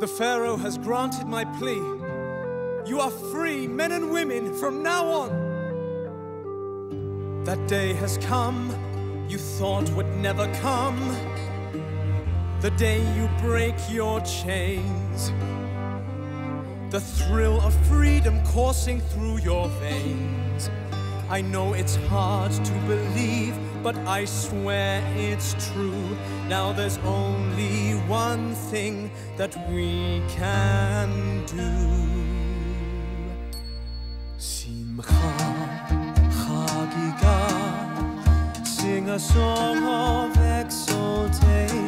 The Pharaoh has granted my plea. You are free, men and women, from now on. That day has come you thought would never come. The day you break your chains. The thrill of freedom coursing through your veins. I know it's hard to believe, but I swear it's true. Now there's only one thing that we can do. Simcha, Chagigah, sing a song of exultation.